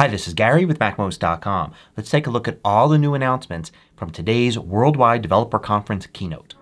Hi, this is Gary with MacMost.com. Let's take a look at all the new announcements from today's Worldwide Developer Conference keynote.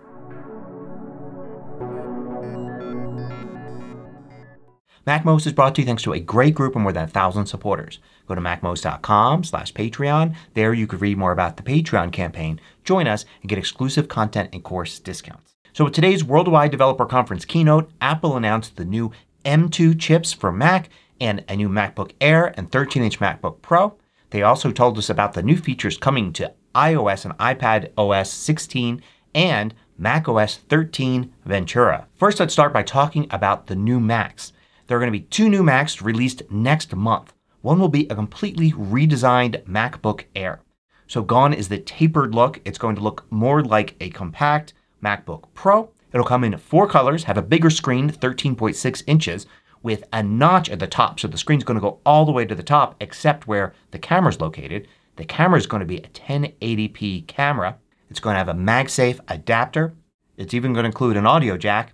MacMost is brought to you thanks to a great group of more than 1,000 supporters. Go to MacMost.com/Patreon. There you can read more about the Patreon campaign, join us, and get exclusive content and course discounts. So at today's Worldwide Developer Conference keynote, Apple announced the new M2 chips for Mac and a new MacBook Air and 13-inch MacBook Pro. They also told us about the new features coming to iOS and iPadOS 16 and macOS 13 Ventura. First, let's start by talking about the new Macs. There are going to be two new Macs released next month. One will be a completely redesigned MacBook Air. So gone is the tapered look. It's going to look more like a compact MacBook Pro. It'll come in four colors, have a bigger screen, 13.6 inches, with a notch at the top. So the screen's going to go all the way to the top except where the camera's located. The camera's going to be a 1080p camera. It's going to have a MagSafe adapter. It's even going to include an audio jack.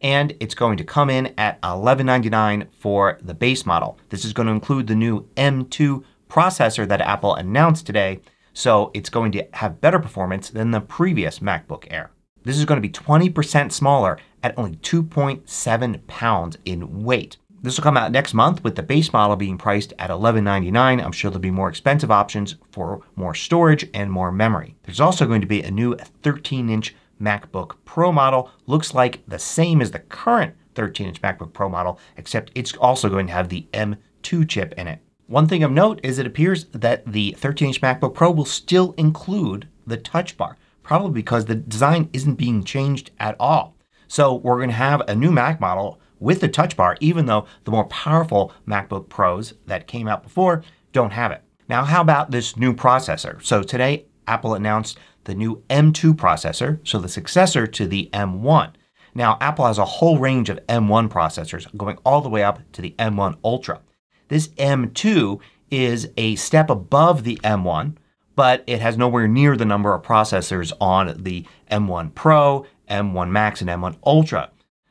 And it's going to come in at $11.99 for the base model. This is going to include the new M2 processor that Apple announced today. So it's going to have better performance than the previous MacBook Air. This is going to be 20% smaller at only 2.7 pounds in weight. This will come out next month with the base model being priced at $11.99. I'm sure there will be more expensive options for more storage and more memory. There's also going to be a new 13-inch MacBook Pro model. Looks like the same as the current 13-inch MacBook Pro model, except it's also going to have the M2 chip in it. One thing of note is it appears that the 13-inch MacBook Pro will still include the touch bar. Probably because the design isn't being changed at all. So we're going to have a new Mac model with the touch bar even though the more powerful MacBook Pros that came out before don't have it. Now how about this new processor? So today Apple announced the new M2 processor, so the successor to the M1. Now Apple has a whole range of M1 processors going all the way up to the M1 Ultra. This M2 is a step above the M1, but it has nowhere near the number of processors on the M1 Pro, M1 Max, and M1 Ultra.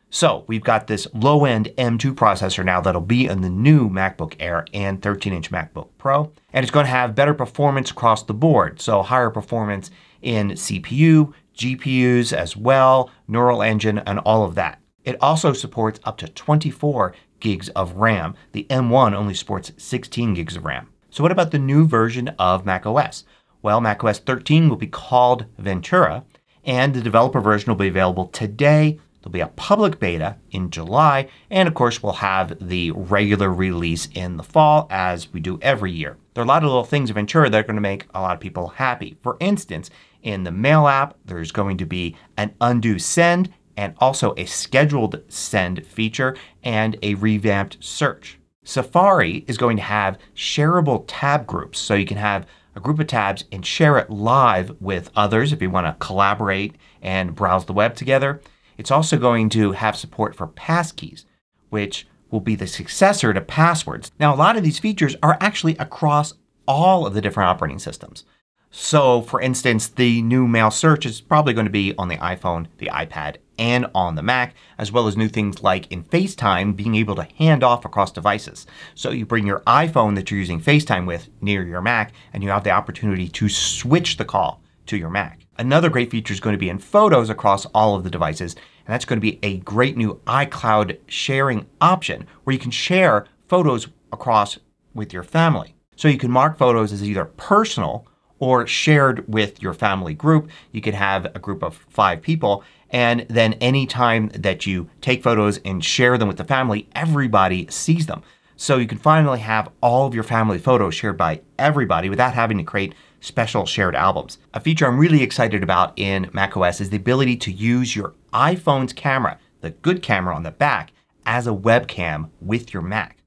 So we've got this low-end M2 processor now that'll be in the new MacBook Air and 13-inch MacBook Pro. And it's going to have better performance across the board. So higher performance in CPU, GPUs as well, Neural Engine, and all of that. It also supports up to 24 gigs of RAM. The M1 only supports 16 gigs of RAM. So what about the new version of macOS? Well, macOS 13 will be called Ventura and the developer version will be available today. There will be a public beta in July and of course we'll have the regular release in the fall as we do every year. There are a lot of little things in Ventura that are going to make a lot of people happy. For instance, in the Mail app there's going to be an undo send and also a scheduled send feature and a revamped search. Safari is going to have shareable tab groups. So you can have a group of tabs and share it live with others if you want to collaborate and browse the web together. It's also going to have support for passkeys, which will be the successor to passwords. Now a lot of these features are actually across all of the different operating systems. So for instance the new mail search is probably going to be on the iPhone, the iPad, and on the Mac, as well as new things like in FaceTime being able to hand off across devices. So you bring your iPhone that you're using FaceTime with near your Mac and you have the opportunity to switch the call to your Mac. Another great feature is going to be in Photos across all of the devices and that's going to be a great new iCloud sharing option where you can share photos across with your family. So you can mark photos as either personal or shared with your family group. You could have a group of 5 people and then any time that you take photos and share them with the family everybody sees them. So you can finally have all of your family photos shared by everybody without having to create special shared albums. A feature I'm really excited about in macOS is the ability to use your iPhone's camera, the good camera on the back, as a webcam with your Mac.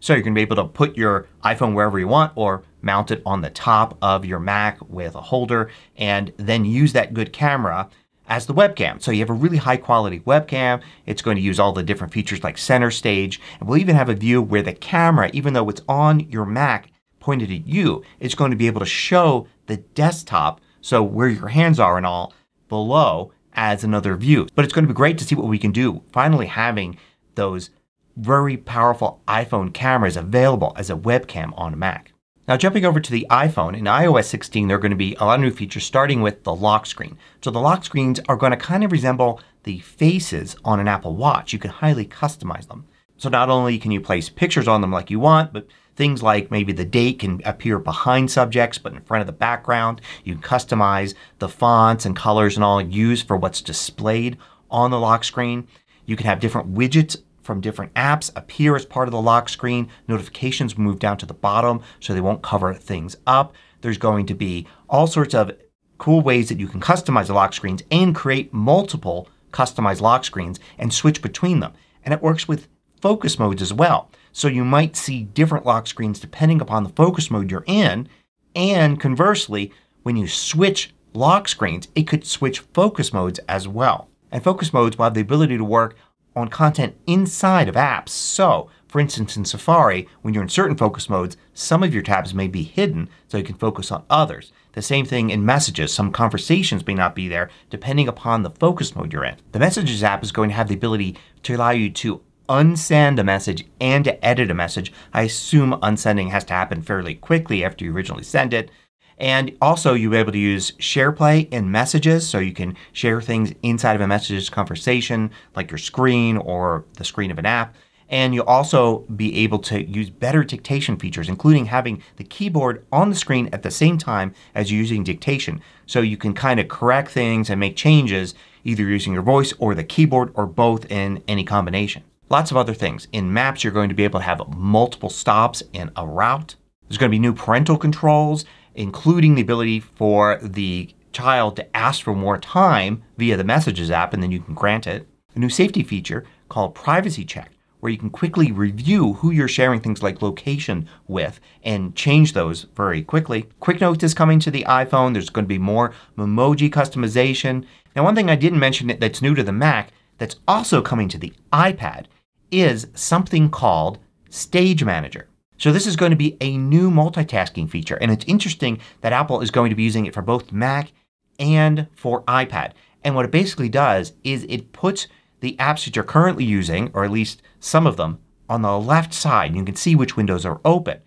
So you're going to be able to put your iPhone wherever you want or mount it on the top of your Mac with a holder and then use that good camera as the webcam. So you have a really high quality webcam. It's going to use all the different features like center stage and we'll even have a view where the camera, even though it's on your Mac pointed at you, it's going to be able to show the desktop, so where your hands are and all, below as another view. But it's going to be great to see what we can do. Finally having those very powerful iPhone cameras available as a webcam on a Mac. Now jumping over to the iPhone, in iOS 16 there are going to be a lot of new features starting with the lock screen. So the lock screens are going to kind of resemble the faces on an Apple Watch. You can highly customize them. So not only can you place pictures on them like you want, but things like maybe the date can appear behind subjects but in front of the background. You can customize the fonts and colors and all used for what's displayed on the lock screen. You can have different widgets from different apps appear as part of the lock screen. Notifications move down to the bottom so they won't cover things up. There's going to be all sorts of cool ways that you can customize the lock screens and create multiple customized lock screens and switch between them. And it works with focus modes as well. So you might see different lock screens depending upon the focus mode you're in, and conversely when you switch lock screens it could switch focus modes as well. And focus modes will have the ability to work on content inside of apps. So for instance in Safari, when you're in certain focus modes, some of your tabs may be hidden so you can focus on others. The same thing in Messages. Some conversations may not be there depending upon the focus mode you're in. The Messages app is going to have the ability to allow you to unsend a message and to edit a message. I assume unsending has to happen fairly quickly after you originally send it. And also you'll be able to use SharePlay in Messages, so you can share things inside of a Messages conversation like your screen or the screen of an app. And you'll also be able to use better dictation features, including having the keyboard on the screen at the same time as you're using dictation. So you can kind of correct things and make changes either using your voice or the keyboard or both in any combination. Lots of other things. In Maps you're going to be able to have multiple stops in a route. There's going to be new parental controls, including the ability for the child to ask for more time via the Messages app and then you can grant it. A new safety feature called Privacy Check, where you can quickly review who you're sharing things like location with and change those very quickly. Quick Notes is coming to the iPhone. There's going to be more Memoji customization. Now one thing I didn't mention that's new to the Mac that's also coming to the iPad is something called Stage Manager. So this is going to be a new multitasking feature, and it's interesting that Apple is going to be using it for both Mac and for iPad. And what it basically does is it puts the apps that you're currently using, or at least some of them, on the left side. You can see which windows are open.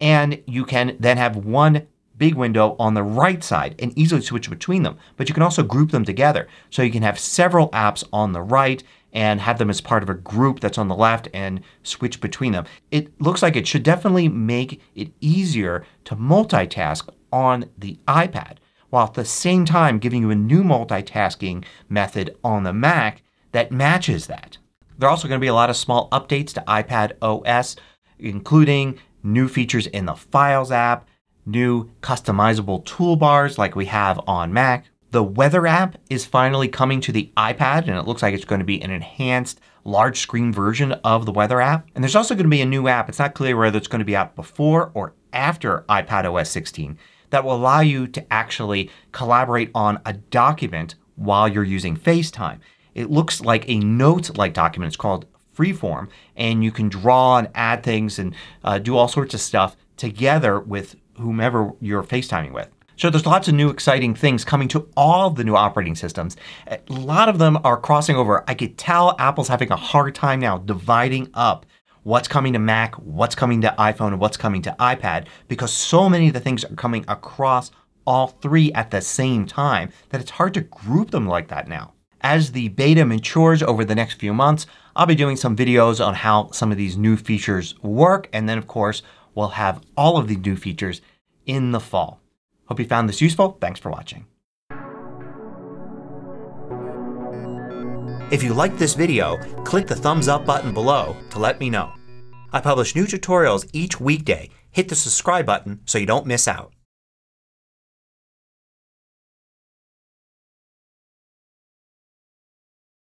And you can then have one big window on the right side and easily switch between them. But you can also group them together. So you can have several apps on the right and have them as part of a group that's on the left and switch between them. It looks like it should definitely make it easier to multitask on the iPad, while at the same time giving you a new multitasking method on the Mac that matches that. There are also going to be a lot of small updates to iPadOS, including new features in the Files app, new customizable toolbars like we have on Mac. The Weather app is finally coming to the iPad, and it looks like it's going to be an enhanced large screen version of the Weather app. And there's also going to be a new app, it's not clear whether it's going to be out before or after iPadOS 16, that will allow you to actually collaborate on a document while you're using FaceTime. It looks like a note-like document. It's called Freeform, and you can draw and add things and do all sorts of stuff together with whomever you're FaceTiming with. So there's lots of new exciting things coming to all of the new operating systems. A lot of them are crossing over. I could tell Apple's having a hard time now dividing up what's coming to Mac, what's coming to iPhone, and what's coming to iPad, because so many of the things are coming across all three at the same time that it's hard to group them like that now. As the beta matures over the next few months, I'll be doing some videos on how some of these new features work, and then of course we'll have all of the new features in the fall. Hope you found this useful. Thanks for watching. If you liked this video, click the thumbs up button below to let me know. I publish new tutorials each weekday. Hit the subscribe button so you don't miss out.